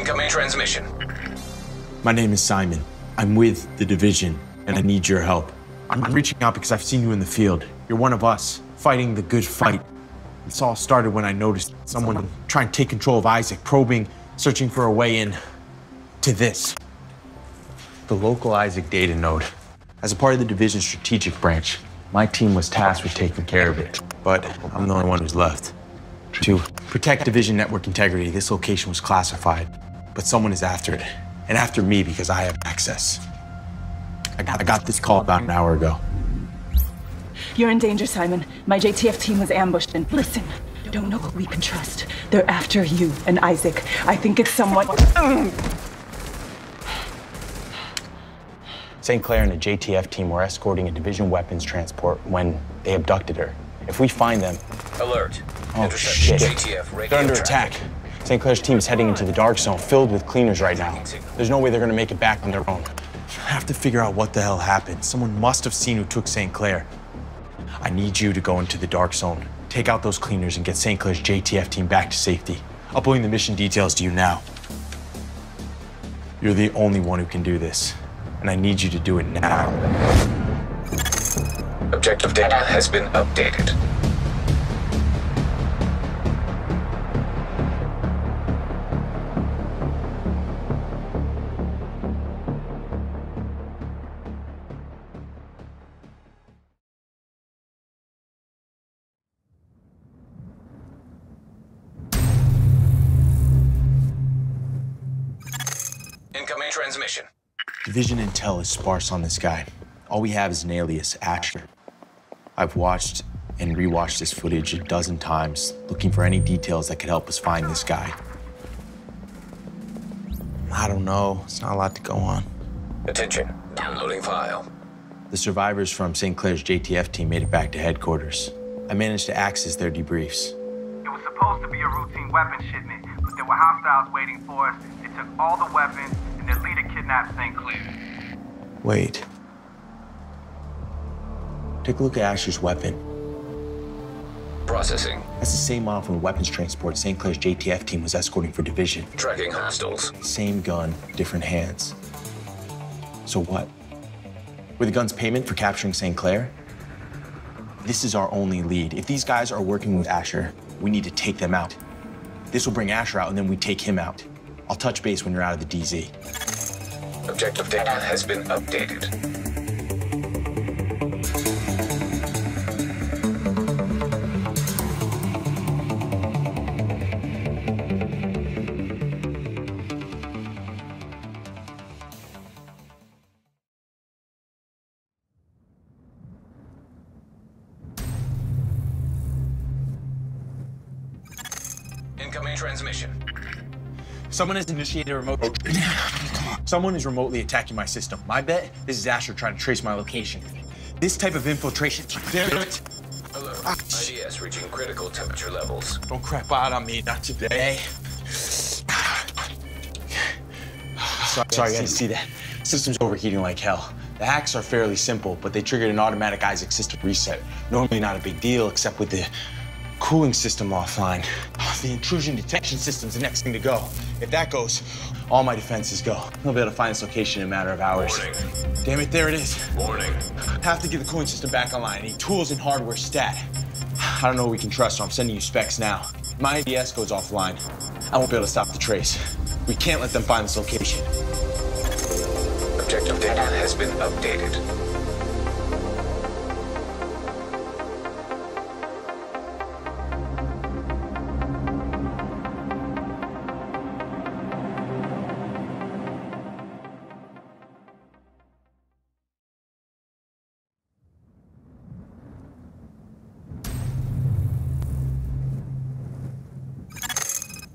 Incoming transmission. My name is Simon. I'm with the division, and I need your help. I'm reaching out because I've seen you in the field. You're one of us, fighting the good fight. This all started when I noticed someone trying to take control of Isaac, probing, searching for a way in to this. The local Isaac data node. As a part of the division's strategic branch, my team was tasked with taking care of it, but I'm the only one who's left. To protect division network integrity, this location was classified, but someone is after it, and after me because I have access. I got this call about an hour ago. You're in danger, Simon. My JTF team was ambushed, and listen, don't know what we can trust. They're after you and Isaac. I think it's someone... St. Clair and the JTF team were escorting a division weapons transport when they abducted her. If we find them... Alert. Oh, shit. JTF, they're under attack. St. Clair's team is heading into the dark zone, filled with cleaners right now. There's no way they're going to make it back on their own. I have to figure out what the hell happened. Someone must have seen who took St. Clair. I need you to go into the dark zone, take out those cleaners, and get St. Clair's JTF team back to safety. Uploading the mission details to you now. You're the only one who can do this, and I need you to do it now. Objective data has been updated. Incoming transmission. Division intel is sparse on this guy. All we have is an alias, Asher. I've watched and rewatched this footage 12 times, looking for any details that could help us find this guy. I don't know. It's not a lot to go on. Attention. Downloading file. The survivors from St. Clair's JTF team made it back to headquarters. I managed to access their debriefs. It was supposed to be a routine weapon shipment, but there were hostiles waiting for us. They took all the weapons, and their leader kidnapped St. Clair. Wait. Take a look at Asher's weapon. Processing. That's the same model from the weapons transport St. Clair's JTF team was escorting for division. Tracking hostiles. Same gun, different hands. So what? Were the guns payment for capturing St. Clair? This is our only lead. If these guys are working with Asher, we need to take them out. This will bring Asher out, and then we take him out. I'll touch base when you're out of the DZ. Objective data has been updated. Incoming transmission. Someone has initiated a remote... Someone is remotely attacking my system. My bet, this is Asher trying to trace my location. This type of infiltration... Alert. IDS reaching critical temperature levels. Don't crap out on me, not today. Sorry, I didn't see that. System's overheating like hell. The hacks are fairly simple, but they triggered an automatic Isaac system reset. Normally not a big deal, except with the... cooling system offline. The intrusion detection system's the next thing to go. If that goes, all my defenses go. I'll be able to find this location in a matter of hours. Warning. Damn it, there it is. Warning. Have to get the cooling system back online. I need tools and hardware stat. I don't know what we can trust, so I'm sending you specs now. My ADS goes offline. I won't be able to stop the trace. We can't let them find this location. Objective data has been updated.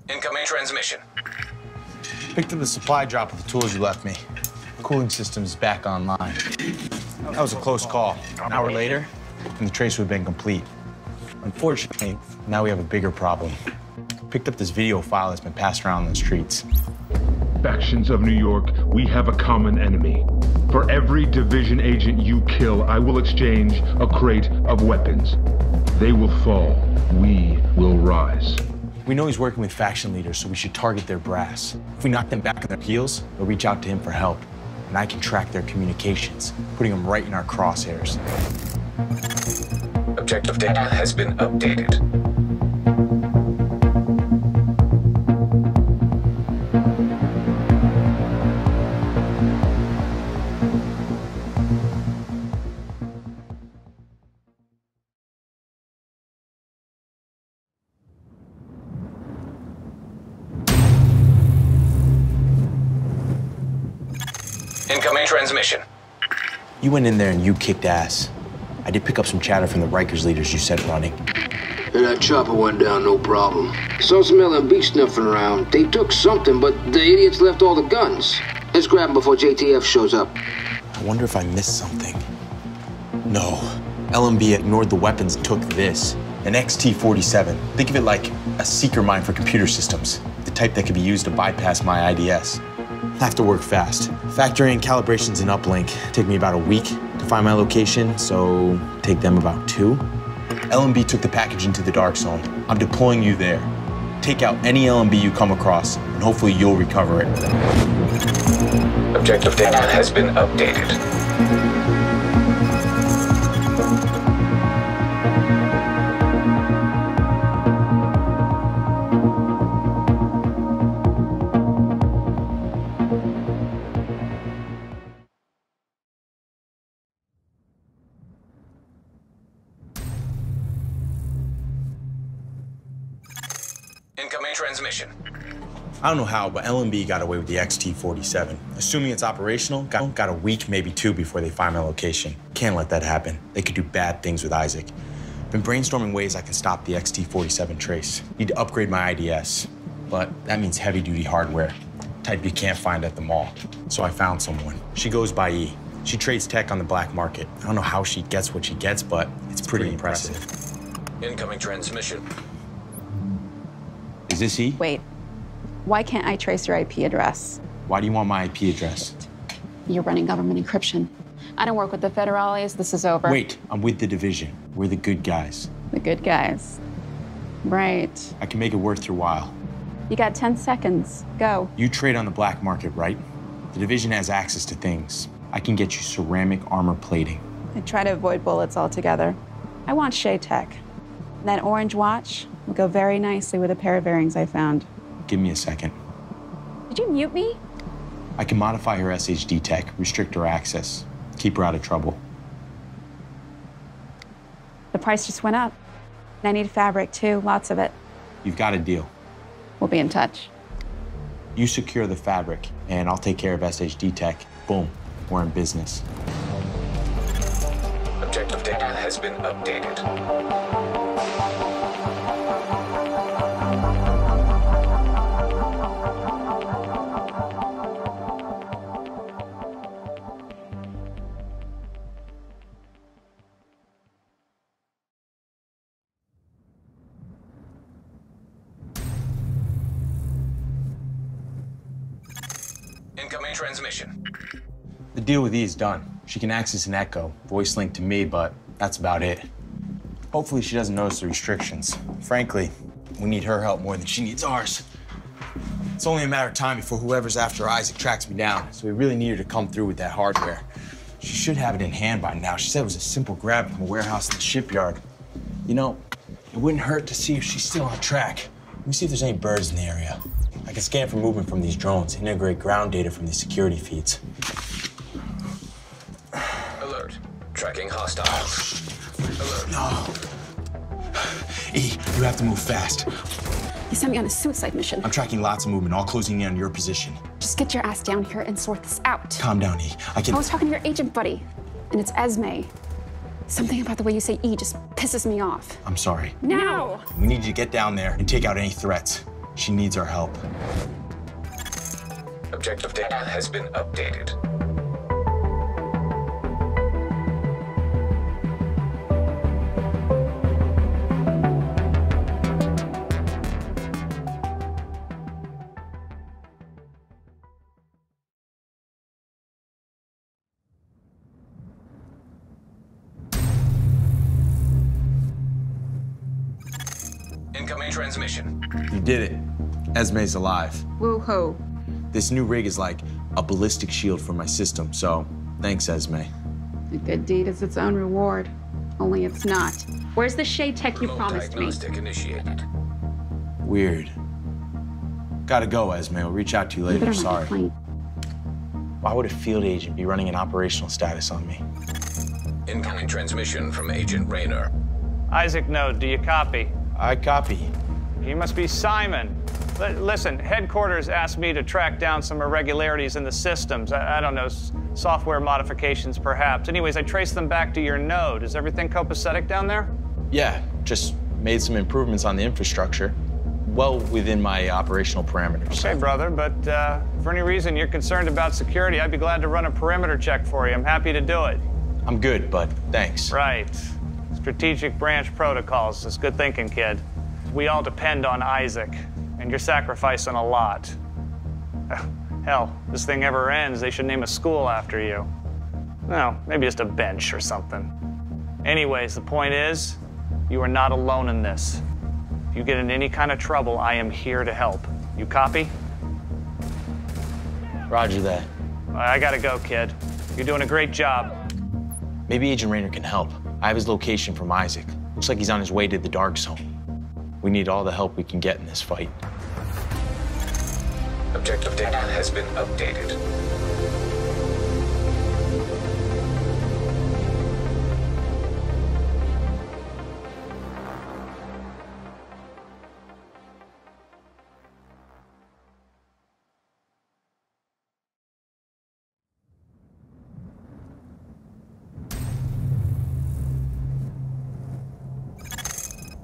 Incoming transmission. Picked up the supply drop with the tools you left me. The cooling system's back online. That was a close call. An hour later, and the trace would have been complete. Unfortunately, now we have a bigger problem. Picked up this video file that's been passed around the streets. Factions of New York, we have a common enemy. For every division agent you kill, I will exchange a crate of weapons. They will fall. We will rise. We know he's working with faction leaders, so we should target their brass. If we knock them back on their heels, they'll reach out to him for help, and I can track their communications, putting them right in our crosshairs. Objective data has been updated. Incoming transmission. You went in there and you kicked ass. I did pick up some chatter from the Rikers leaders you sent running. And that chopper went down no problem. Saw some LMB snuffing around. They took something, but the idiots left all the guns. Let's grab them before JTF shows up. I wonder if I missed something. No. LMB ignored the weapons and took this. An XT-47. Think of it like a seeker mine for computer systems. The type that could be used to bypass my IDS. I have to work fast. Factory and calibrations and uplink take me about a week to find my location, so take them about 2. LMB took the package into the dark zone. I'm deploying you there. Take out any LMB you come across, and hopefully you'll recover it. Objective data has been updated. Incoming transmission. I don't know how, but LMB got away with the XT-47. Assuming it's operational, got a week, maybe 2 before they find my location. Can't let that happen. They could do bad things with Isaac. Been brainstorming ways I can stop the XT-47 trace. Need to upgrade my IDS, but that means heavy-duty hardware, type you can't find at the mall. So I found someone. She goes by E. She trades tech on the black market. I don't know how she gets what she gets, but it's pretty impressive. Incoming transmission. Is this E? Wait, why can't I trace your IP address? Why do you want my IP address? You're running government encryption. I don't work with the federales, this is over. Wait, I'm with the division. We're the good guys. The good guys, right. I can make it worth your while. You got 10 seconds, go. You trade on the black market, right? The division has access to things. I can get you ceramic armor plating. I try to avoid bullets altogether. I want Shea Tech. That orange watch will go very nicely with a pair of earrings I found. Give me a second. Did you mute me? I can modify her SHD tech, restrict her access, keep her out of trouble. The price just went up. And I need fabric too, lots of it. You've got a deal. We'll be in touch. You secure the fabric, and I'll take care of SHD tech. Boom, we're in business. Objective data has been updated. Incoming transmission. The deal with E is done. She can access an echo, voice link to me, but that's about it. Hopefully she doesn't notice the restrictions. Frankly, we need her help more than she needs ours. It's only a matter of time before whoever's after Isaac tracks me down, so we really need her to come through with that hardware. She should have it in hand by now. She said it was a simple grab from a warehouse in the shipyard. You know, it wouldn't hurt to see if she's still on track. Let me see if there's any birds in the area. I can scan for movement from these drones, integrate ground data from these security feeds. Alert. Tracking hostiles. Alert. No. E, you have to move fast. You sent me on a suicide mission. I'm tracking lots of movement, all closing in on your position. Just get your ass down here and sort this out. Calm down, E. I was talking to your agent buddy, and it's Esme. Something about the way you say E just pisses me off. I'm sorry. Now! We need you to get down there and take out any threats. She needs our help. Objective data has been updated. Incoming transmission. You did it. Esme's alive. Woo-ho. This new rig is like a ballistic shield for my system, so thanks, Esme. A good deed is its own reward, only it's not. Where's the Shade Tech you promised me? Initiated. Weird. Gotta go, Esme. We'll reach out to you later. Sorry. Why would a field agent be running an operational status on me? Incoming transmission from Agent Raynor. Isaac Node, do you copy? I copy. You must be Simon. Listen, headquarters asked me to track down some irregularities in the systems. I don't know, software modifications perhaps. Anyways, I traced them back to your node. Is everything copacetic down there? Yeah, just made some improvements on the infrastructure. Well within my operational parameters. Okay, brother, but for any reason you're concerned about security, I'd be glad to run a perimeter check for you. I'm happy to do it. I'm good, bud. Thanks. Right. Strategic branch protocols. That's good thinking, kid. We all depend on Isaac, and you're sacrificing a lot. Hell, if this thing ever ends, they should name a school after you. Well, maybe just a bench or something. Anyways, the point is, you are not alone in this. If you get in any kind of trouble, I am here to help. You copy? Roger that. I gotta go, kid. You're doing a great job. Maybe Agent Raynor can help. I have his location from Isaac. Looks like he's on his way to the Dark Zone. We need all the help we can get in this fight. Objective data has been updated.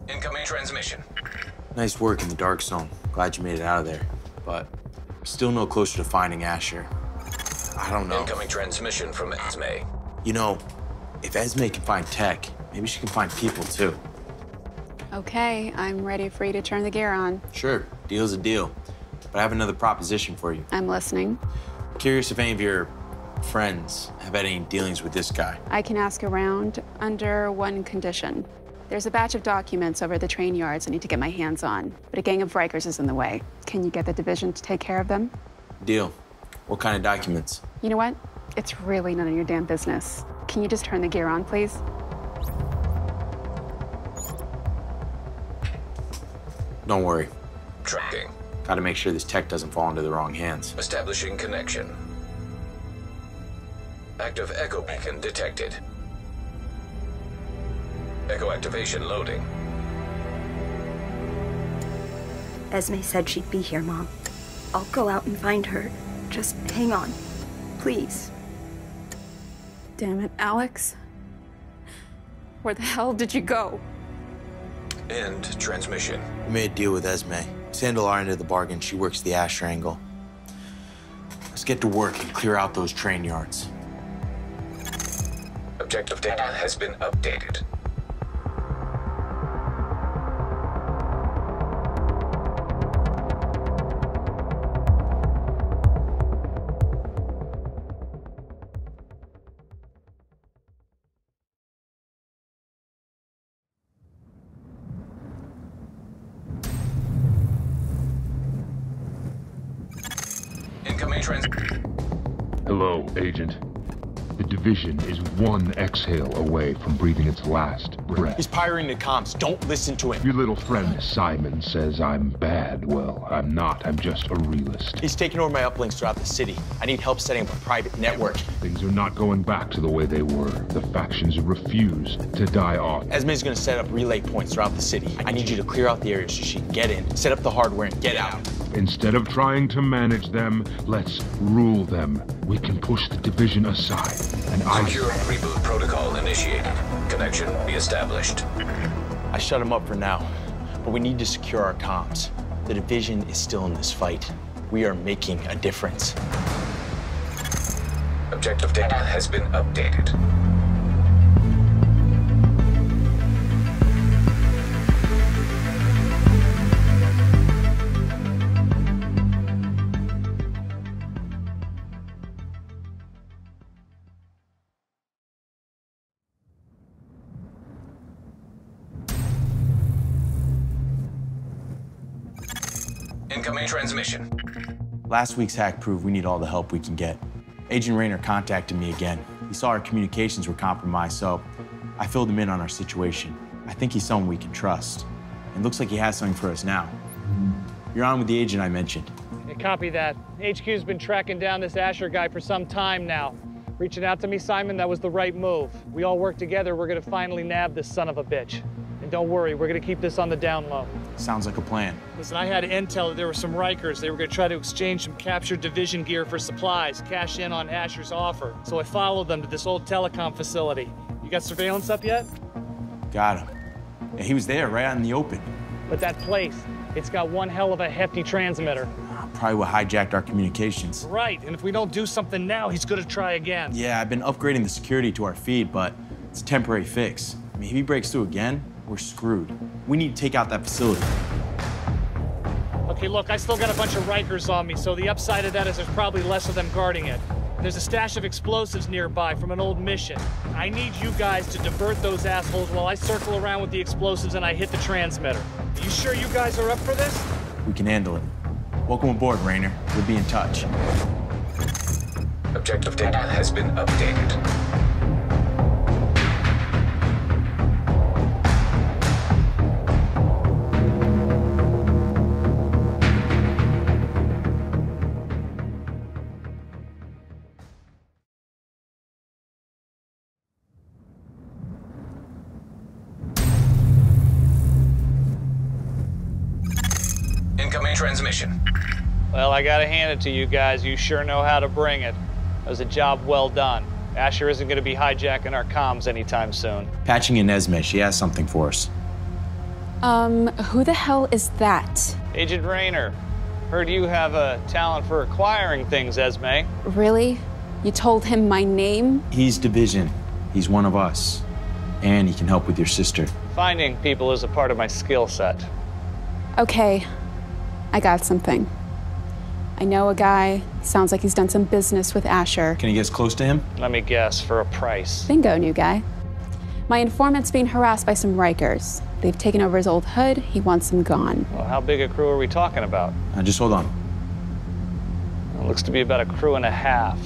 Incoming transmission. Nice work in the Dark Zone. Glad you made it out of there, but still no closer to finding Asher. I don't know. Incoming transmission from Esme. You know, if Esme can find tech, maybe she can find people too. Okay, I'm ready for you to turn the gear on. Sure, deal's a deal, but I have another proposition for you. I'm listening. Curious if any of your friends have had any dealings with this guy. I can ask around under one condition. There's a batch of documents over at the train yards I need to get my hands on, but a gang of Rikers is in the way. Can you get the division to take care of them? Deal. What kind of documents? You know what? It's really none of your damn business. Can you just turn the gear on, please? Don't worry. Tracking. Gotta make sure this tech doesn't fall into the wrong hands. Establishing connection. Active echo beacon detected. Echo activation loading. Esme said she'd be here, Mom. I'll go out and find her. Just hang on, please. Damn it, Alex. Where the hell did you go? End transmission. We made a deal with Esme. Sandal are into the bargain. She works the Asher angle. Let's get to work and clear out those train yards. Objective data has been updated. Hello, Agent. The division is one exhale away from breathing its last breath. He's pirating the comms. Don't listen to him. Your little friend Simon says I'm bad. Well, I'm not. I'm just a realist. He's taking over my uplinks throughout the city. I need help setting up a private network. Things are not going back to the way they were. The factions refuse to die off. Esme's gonna set up relay points throughout the city. I need you to clear out the area so she can get in, set up the hardware, and get out. Instead of trying to manage them, let's rule them. We can push the division aside, and I... Secure reboot protocol initiated. Connection be established. I shut him up for now, but we need to secure our comms. The division is still in this fight. We are making a difference. Objective data has been updated. Incoming transmission. Last week's hack proved we need all the help we can get. Agent Rayner contacted me again. He saw our communications were compromised, so I filled him in on our situation. I think he's someone we can trust. And looks like he has something for us now. You're on with the agent I mentioned. Hey, copy that. HQ's been tracking down this Asher guy for some time now. Reaching out to me, Simon, that was the right move. We all work together, we're gonna finally nab this son of a bitch. And don't worry, we're gonna keep this on the down low. Sounds like a plan. Listen, I had intel that there were some Rikers. They were gonna try to exchange some captured division gear for supplies, cash in on Asher's offer. So I followed them to this old telecom facility. You got surveillance up yet? Got him. Yeah, he was there, right out in the open. But that place, it's got one hell of a hefty transmitter. Probably what hijacked our communications. Right, and if we don't do something now, he's gonna try again. Yeah, I've been upgrading the security to our feed, but it's a temporary fix. I mean, if he breaks through again, we're screwed. We need to take out that facility. Okay, look, I still got a bunch of Rikers on me, so the upside of that is there's probably less of them guarding it. There's a stash of explosives nearby from an old mission. I need you guys to divert those assholes while I circle around with the explosives and I hit the transmitter. You sure you guys are up for this? We can handle it. Welcome aboard, Rayner. We'll be in touch. Objective data has been updated. Incoming transmission. Well, I gotta hand it to you guys. You sure know how to bring it. It was a job well done. Asher isn't gonna be hijacking our comms anytime soon. Patching in Esme, she has something for us. Who the hell is that? Agent Rayner. Heard you have a talent for acquiring things, Esme. Really? You told him my name? He's Division. He's one of us. And he can help with your sister. Finding people is a part of my skill set. Okay, I got something. I know a guy, sounds like he's done some business with Asher. Can you get close to him? Let me guess, for a price. Bingo, new guy. My informant's being harassed by some Rikers. They've taken over his old hood, he wants them gone. Well, how big a crew are we talking about? Just hold on. Well, looks to be about a crew and a half.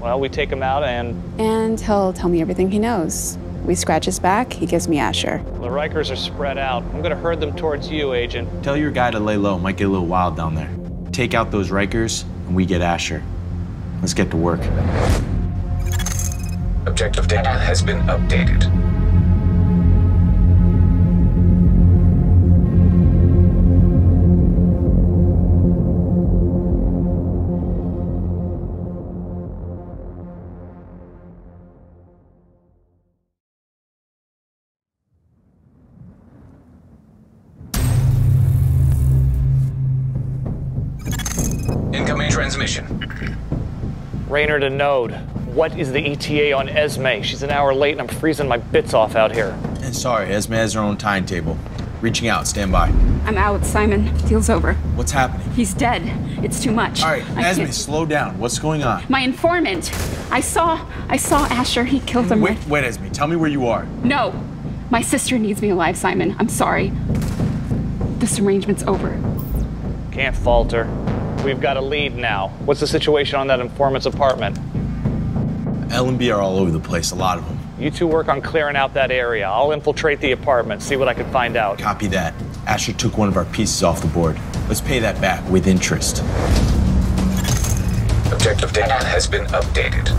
Well, we take him out and... And he'll tell me everything he knows. We scratch his back, he gives me Asher. Well, the Rikers are spread out. I'm gonna herd them towards you, Agent. Tell your guy to lay low, might get a little wild down there. Take out those Rikers, and we get Asher. Let's get to work. Objective data has been updated. Transmission. Rayner to Node. What is the ETA on Esme? She's an hour late and I'm freezing my bits off out here. And sorry, Esme has her own timetable. Reaching out, stand by. I'm out, Simon. Deal's over. What's happening? He's dead. It's too much. All right, Esme, slow down. What's going on? My informant. I saw Asher. He killed him. Wait, Esme. Tell me where you are. No. My sister needs me alive, Simon. I'm sorry. This arrangement's over. Can't falter. We've got a lead now. What's the situation on that informant's apartment? L&B are all over the place, a lot of them. You two work on clearing out that area. I'll infiltrate the apartment, see what I can find out. Copy that. Asher took one of our pieces off the board. Let's pay that back with interest. Objective data has been updated.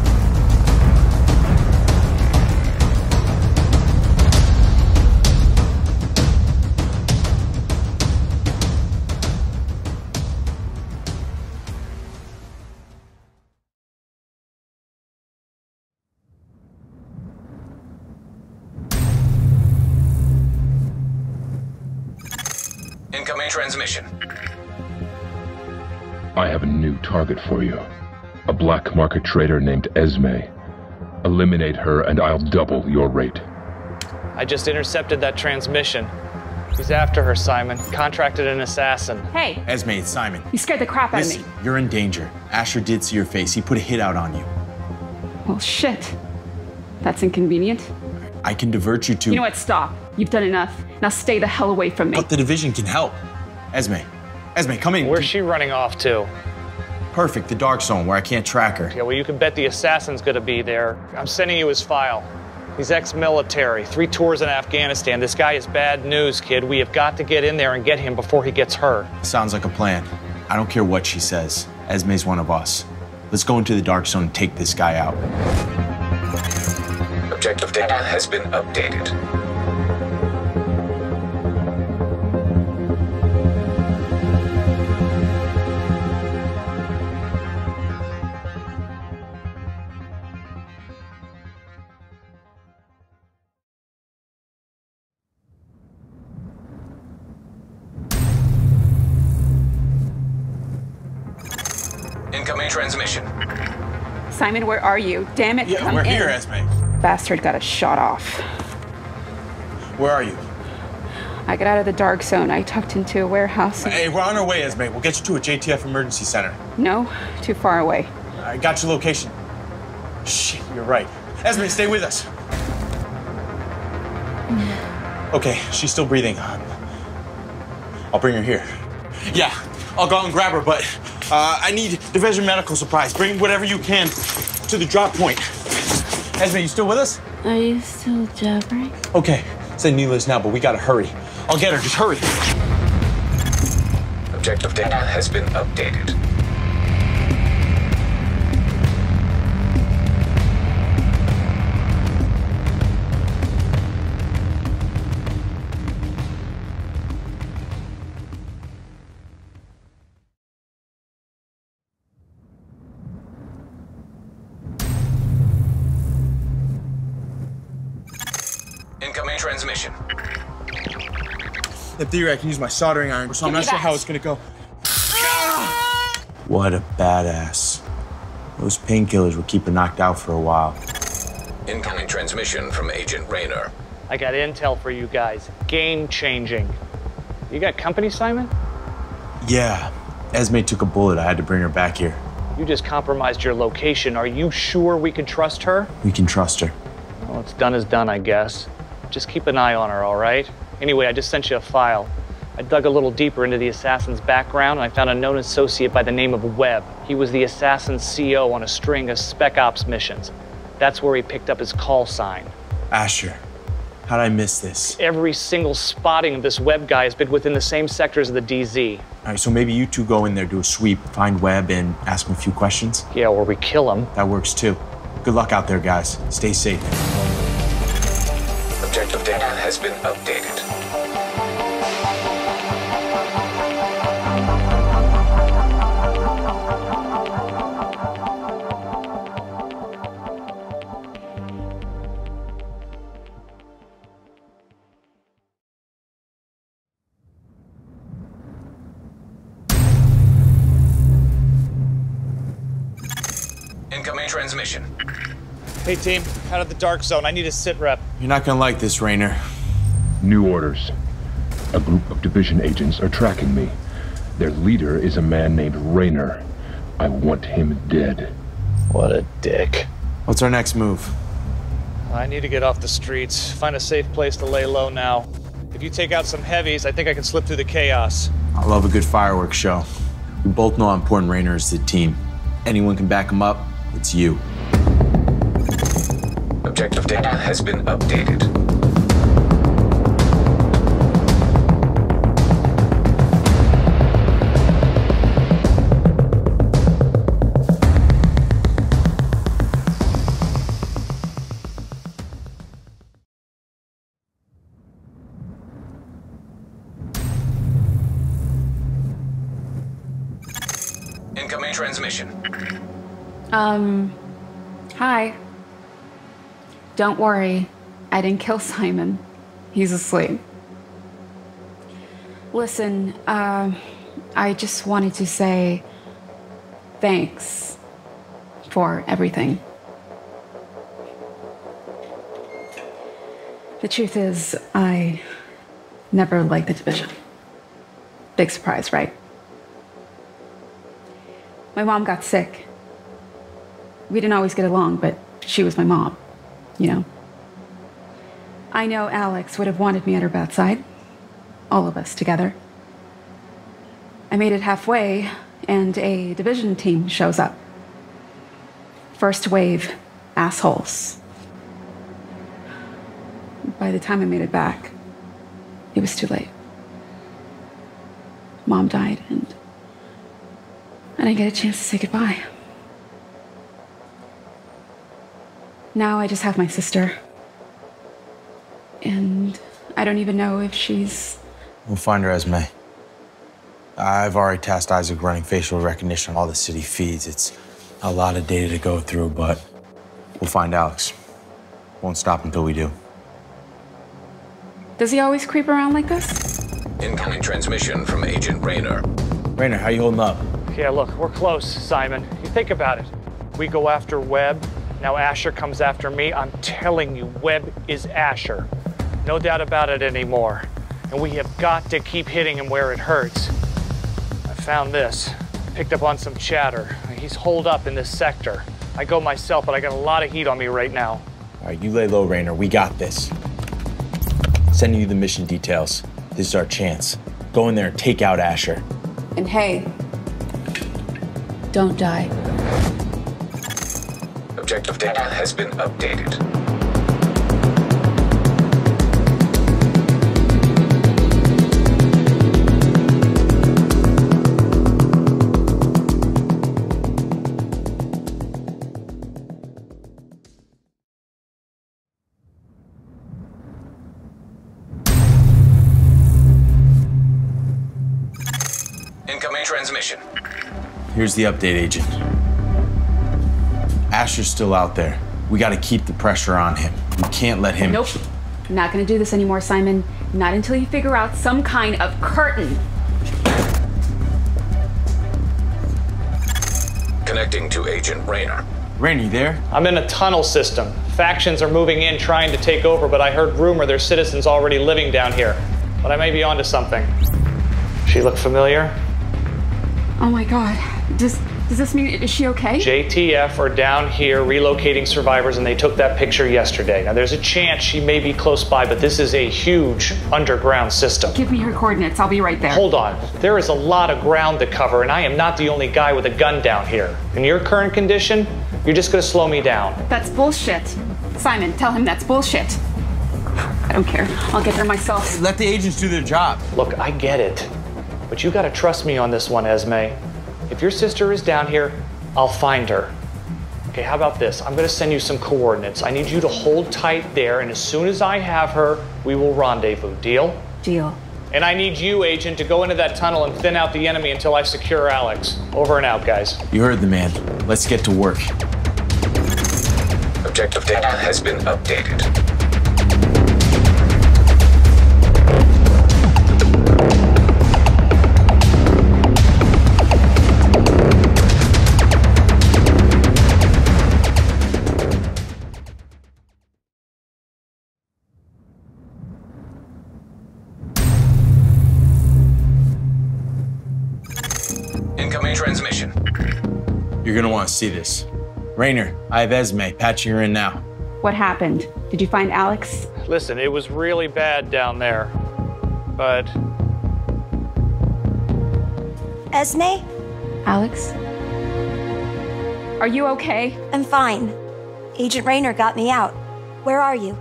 Incoming transmission. I have a new target for you. A black market trader named Esme. Eliminate her and I'll double your rate. I just intercepted that transmission. He's after her, Simon. Contracted an assassin. Hey. Esme, it's Simon. You scared the crap out of me. You're in danger. Asher did see your face. He put a hit out on you. Well, shit. That's inconvenient. I can divert you to... You know what? Stop. You've done enough. Now stay the hell away from me. But the division can help. Esme, Esme, come in. Where's she running off to? Perfect, the dark zone where I can't track her. Yeah, well, you can bet the assassin's gonna be there. I'm sending you his file. He's ex-military, 3 tours in Afghanistan. This guy is bad news, kid. We have got to get in there and get him before he gets hurt. Sounds like a plan. I don't care what she says. Esme's one of us. Let's go into the dark zone and take this guy out. Objective data has been updated. Incoming transmission. Simon, where are you? Damn it, yeah, come in. Yeah, we're here, Esme. Bastard got us shot off. Where are you? I got out of the dark zone. I tucked into a warehouse. Hey, we're on our way, Esme. We'll get you to a JTF emergency center. No, too far away. I got your location. Shit, you're right. Esme, stay with us. Okay, she's still breathing. I'll bring her here. Yeah, I'll go out and grab her, but... I need division medical supplies. Bring whatever you can to the drop point. Esme, you still with us? Are you still jabbering? Okay, send Neela's now, but we gotta hurry. I'll get her, just hurry. Objective data has been updated. Incoming transmission. In theory, I can use my soldering iron, so I'm not sure how it's gonna go. Ah! What a badass. Those painkillers will keep her knocked out for a while. Incoming transmission from Agent Raynor. I got intel for you guys. Game-changing. You got company, Simon? Yeah. Esme took a bullet. I had to bring her back here. You just compromised your location. Are you sure we can trust her? We can trust her. Well, what's done is done, I guess. Just keep an eye on her, all right? Anyway, I just sent you a file. I dug a little deeper into the assassin's background, and I found a known associate by the name of Webb. He was the assassin's CO on a string of Spec Ops missions. That's where he picked up his call sign. Asher, how did I miss this? Every single spotting of this Webb guy has been within the same sectors of the DZ. All right, so maybe you two go in there, do a sweep, find Webb, and ask him a few questions? Yeah, or we kill him. That works, too. Good luck out there, guys. Stay safe. Objective data has been updated. Incoming transmission. Hey, team. Out of the dark zone. I need a sit rep. You're not gonna like this, Raynor. New orders. A group of division agents are tracking me. Their leader is a man named Raynor. I want him dead. What a dick. What's our next move? I need to get off the streets. Find a safe place to lay low now. If you take out some heavies, I think I can slip through the chaos. I love a good fireworks show. We both know how important Raynor is to the team. Anyone can back him up, it's you. Objective data has been updated. Incoming transmission. Hi. Don't worry, I didn't kill Simon. He's asleep. Listen, I just wanted to say thanks for everything. The truth is, I never liked the division. Big surprise, right? My mom got sick. We didn't always get along, but she was my mom. You know, I know Alex would have wanted me at her bedside, all of us together. I made it halfway, and a division team shows up. First wave assholes. By the time I made it back, it was too late. Mom died, and I didn't get a chance to say goodbye. Now I just have my sister. And I don't even know if she's... We'll find her as May. I've already tasked Isaac running facial recognition on all the city feeds. It's a lot of data to go through, but we'll find Alex. Won't stop until we do. Does he always creep around like this? Incoming transmission from Agent Raynor. Raynor, how you holding up? Yeah, look, we're close, Simon. You think about it. We go after Webb. Now Asher comes after me. I'm telling you, Webb is Asher. No doubt about it anymore. And we have got to keep hitting him where it hurts. I found this. Picked up on some chatter. He's holed up in this sector. I go myself, but I got a lot of heat on me right now. All right, you lay low, Raynor. We got this. Sending you the mission details. This is our chance. Go in there and take out Asher. And hey, don't die. Objective data has been updated. Incoming transmission. Here's the update, Agent. Asher's still out there. We gotta keep the pressure on him. We can't let him... Nope. I'm not gonna do this anymore, Simon. Not until you figure out some kind of curtain. Connecting to Agent Raynor. Raynor, you there? I'm in a tunnel system. Factions are moving in trying to take over, but I heard rumor there's citizens already living down here. But I may be onto something. She looked familiar? Oh my God. Does this mean, is she okay? JTF are down here relocating survivors, and they took that picture yesterday. Now, there's a chance she may be close by, but this is a huge underground system. Give me her coordinates. I'll be right there. Hold on. There is a lot of ground to cover, and I am not the only guy with a gun down here. In your current condition, you're just going to slow me down. That's bullshit. Simon, tell him that's bullshit. I don't care. I'll get there myself. Let the agents do their job. Look, I get it. But you gotta trust me on this one, Esme. If your sister is down here, I'll find her. Okay, how about this? I'm gonna send you some coordinates. I need you to hold tight there, and as soon as I have her, we will rendezvous. Deal? Deal. And I need you, Agent, to go into that tunnel and thin out the enemy until I secure Alex. Over and out, guys. You heard the man. Let's get to work. Objective data has been updated. Transmission. You're gonna want to see this. Raynor, I have Esme, patching her in now. What happened? Did you find Alex? Listen, it was really bad down there, but... Esme? Alex? Are you okay? I'm fine. Agent Raynor got me out. Where are you?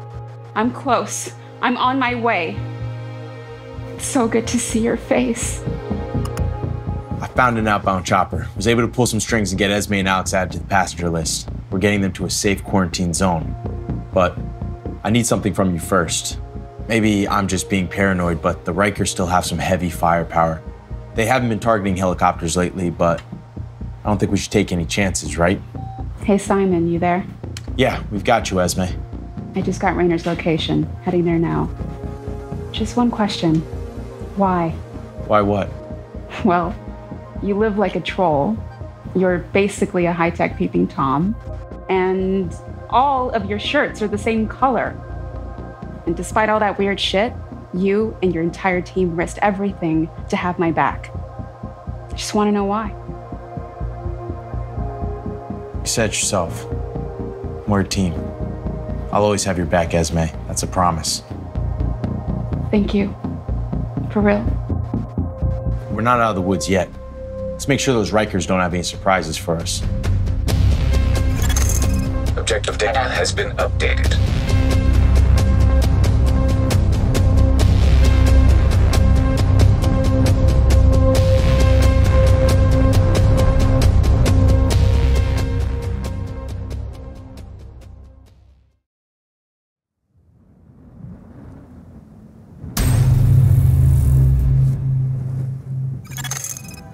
I'm close. I'm on my way. It's so good to see your face. I found an outbound chopper. Was able to pull some strings and get Esme and Alex added to the passenger list. We're getting them to a safe quarantine zone. But I need something from you first. Maybe I'm just being paranoid, but the Rikers still have some heavy firepower. They haven't been targeting helicopters lately, but I don't think we should take any chances, right? Hey, Simon, you there? Yeah, we've got you, Esme. I just got Raynor's location. Heading there now. Just one question. Why? Why what? Well... You live like a troll, you're basically a high-tech peeping Tom, and all of your shirts are the same color. And despite all that weird shit, you and your entire team risked everything to have my back. I just want to know why. You said yourself, we're a team. I'll always have your back, Esme. That's a promise. Thank you. For real. we're not out of the woods yet. Let's make sure those Rikers don't have any surprises for us. Objective data has been updated.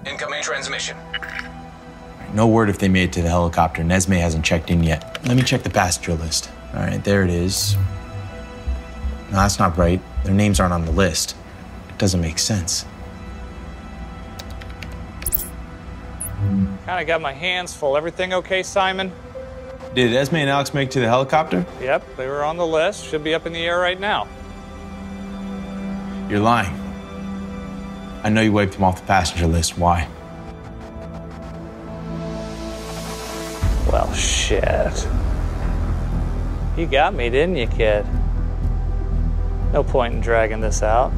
Incoming transmission. No word if they made it to the helicopter. Nesme hasn't checked in yet. Let me check the passenger list. All right, there it is. No, that's not right. Their names aren't on the list. It doesn't make sense. Kind of got my hands full. Everything okay, Simon? Did Esme and Alex make it to the helicopter? Yep, they were on the list. Should be up in the air right now. You're lying. I know you wiped them off the passenger list. Why? Well, shit. You got me, didn't you, kid? No point in dragging this out.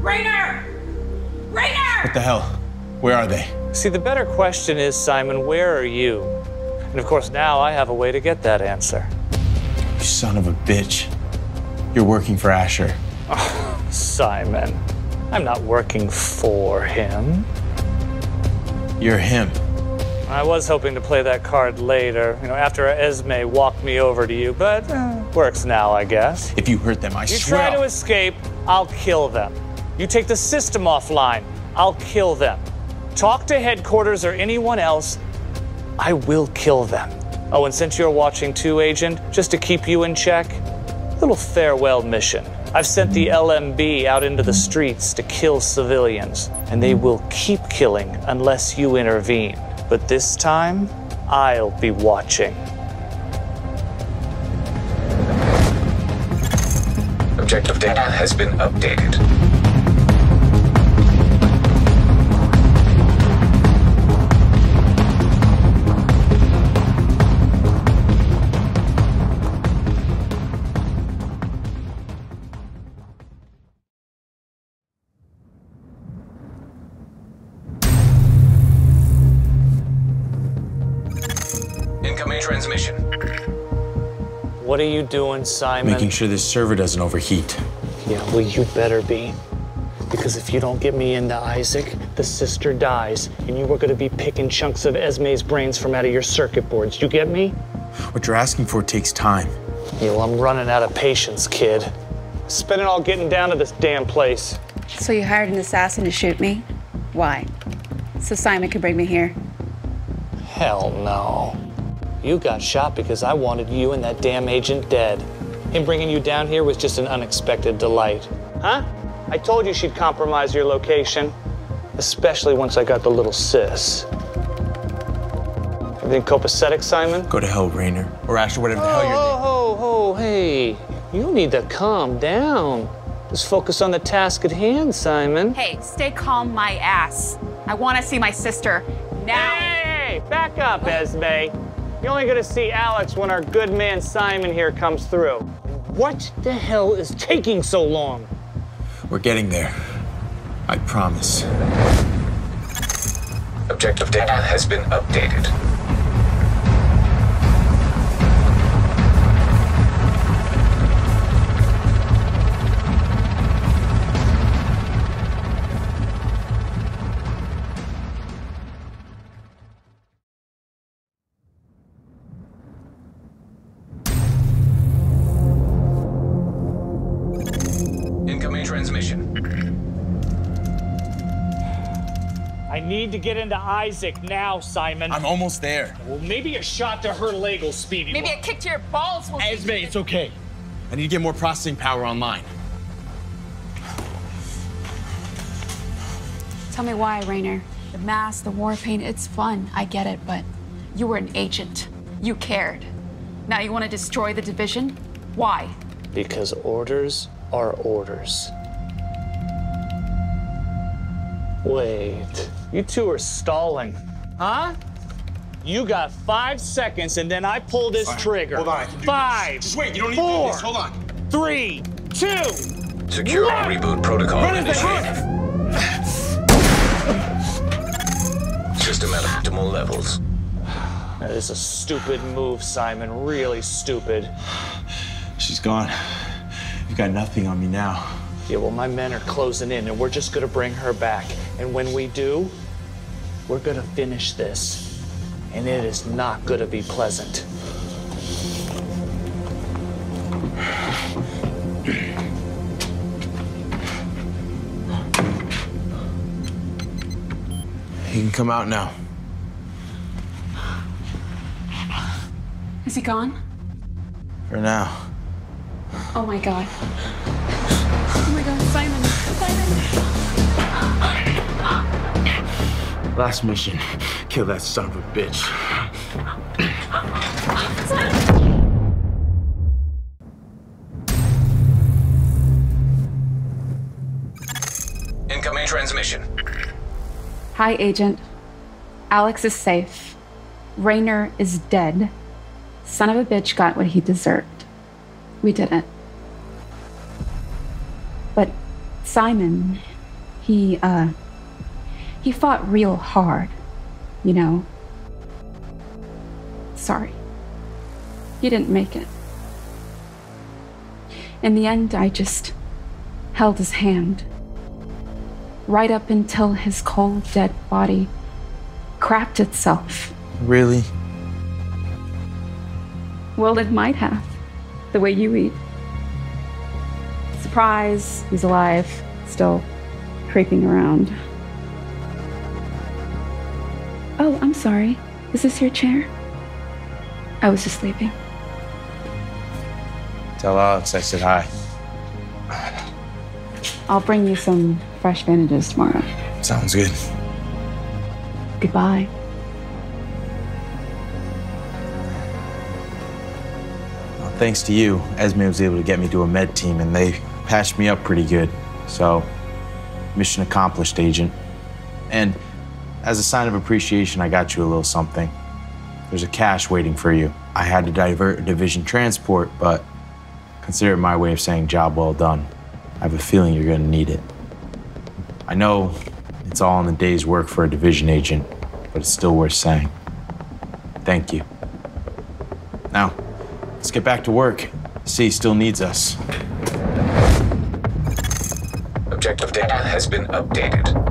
Rainer! Rainer! What the hell? Where are they? See, the better question is, Simon, where are you? And of course, now I have a way to get that answer. You son of a bitch. You're working for Asher. Oh, Simon, I'm not working for him. You're him. I was hoping to play that card later, you know, after Esme walked me over to you, but works now, I guess. If you hurt them, I swear. You try to escape, I'll kill them. You take the system offline, I'll kill them. Talk to headquarters or anyone else, I will kill them. Oh, and since you're watching too, Agent, just to keep you in check, a little farewell mission. I've sent the LMB out into the streets to kill civilians, and they will keep killing unless you intervene. But this time, I'll be watching. Objective data has been updated. Transmission. What are you doing, Simon? Making sure this server doesn't overheat. Yeah, well, you better be. Because if you don't get me into Isaac, the sister dies, and you are going to be picking chunks of Esme's brains from out of your circuit boards. You get me? What you're asking for takes time. Yeah, well, I'm running out of patience, kid. Spend it all getting down to this damn place. So you hired an assassin to shoot me? Why? So Simon could bring me here? Hell no. You got shot because I wanted you and that damn agent dead. Him bringing you down here was just an unexpected delight. Huh? I told you she'd compromise your location. Especially once I got the little sis. Everything copacetic, Simon? Go to hell, Rainer. Or Asher, whatever the hell your name is. Hey. You need to calm down. Just focus on the task at hand, Simon. Hey, stay calm, my ass. I want to see my sister now. Hey, back up, Esme. You're only gonna see Alex when our good man Simon here comes through. What the hell is taking so long? We're getting there. I promise. Objective data has been updated. Need to get into Isaac now, Simon. I'm almost there. Well, maybe a shot to her leg will speed you. Maybe a kick to your balls will speed you. Esme, it's okay. I need to get more processing power online. Tell me why, Rainer. The mask, the war paint, it's fun. I get it, but you were an agent. You cared. Now you want to destroy the division? Why? Because orders are orders. Wait. You two are stalling. Huh? You got 5 seconds, and then I pull this trigger. Hold on, I can do this. Just wait, you don't need to do this. Hold on. 3, 2, secure one. Reboot protocol initiated. System at optimal levels. That is a stupid move, Simon. Really stupid. She's gone. You've got nothing on me now. Yeah, well, my men are closing in, and we're just gonna bring her back. And when we do, we're gonna finish this. And it is not gonna be pleasant. He can come out now. Is he gone? For now. Oh my God. Oh my God, Simon. Simon! Last mission. Kill that son of a bitch. Simon! Incoming transmission. Hi, Agent. Alex is safe. Raynor is dead. Son of a bitch got what he deserved. We didn't. But Simon, he fought real hard, you know. Sorry. He didn't make it. In the end, I just held his hand. Right up until his cold, dead body crapped itself. Really? Well, it might have, the way you eat. Surprise, he's alive, still creeping around. Oh, I'm sorry. Is this your chair? I was just sleeping. Tell Alex I said hi. I'll bring you some fresh bandages tomorrow. Sounds good. Goodbye. Thanks to you, Esme was able to get me to a med team, and they patched me up pretty good. So, mission accomplished, Agent. And as a sign of appreciation, I got you a little something. There's a cache waiting for you. I had to divert a division transport, but consider it my way of saying job well done. I have a feeling you're gonna need it. I know it's all in the day's work for a division agent, but it's still worth saying. Thank you. Now, let's get back to work. C still needs us. Objective data has been updated.